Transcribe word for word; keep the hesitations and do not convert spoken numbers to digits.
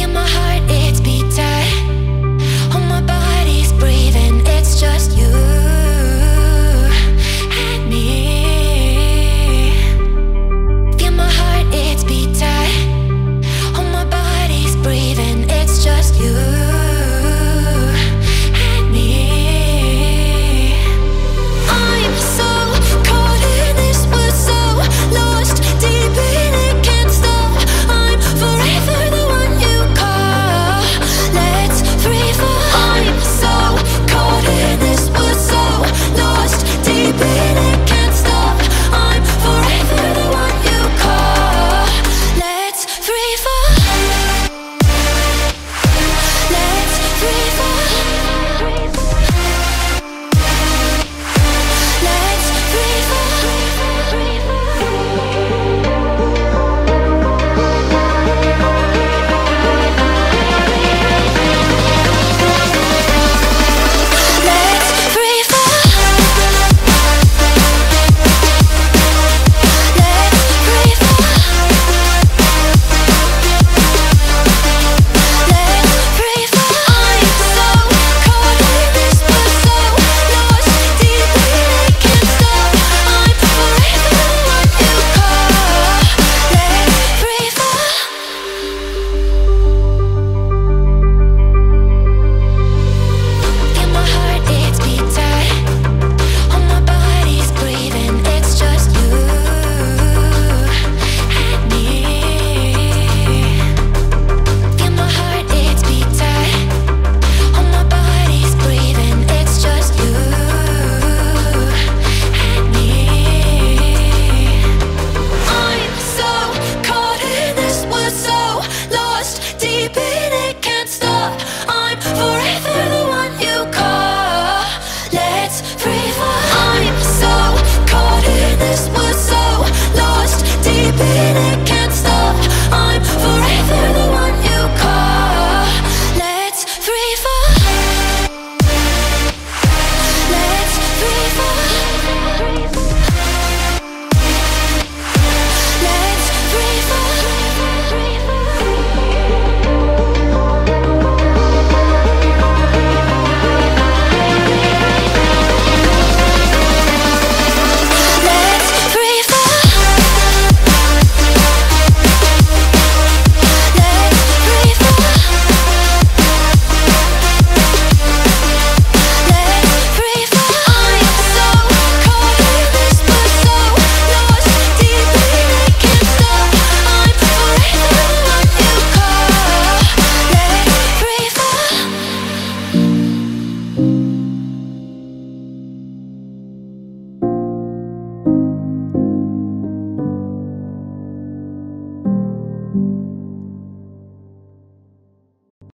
in my heart, it's beat tight. Oh, my body's breathing, it's just you and me. In my heart, it's beat tight. Oh, my body's breathing, it's just you. Baby.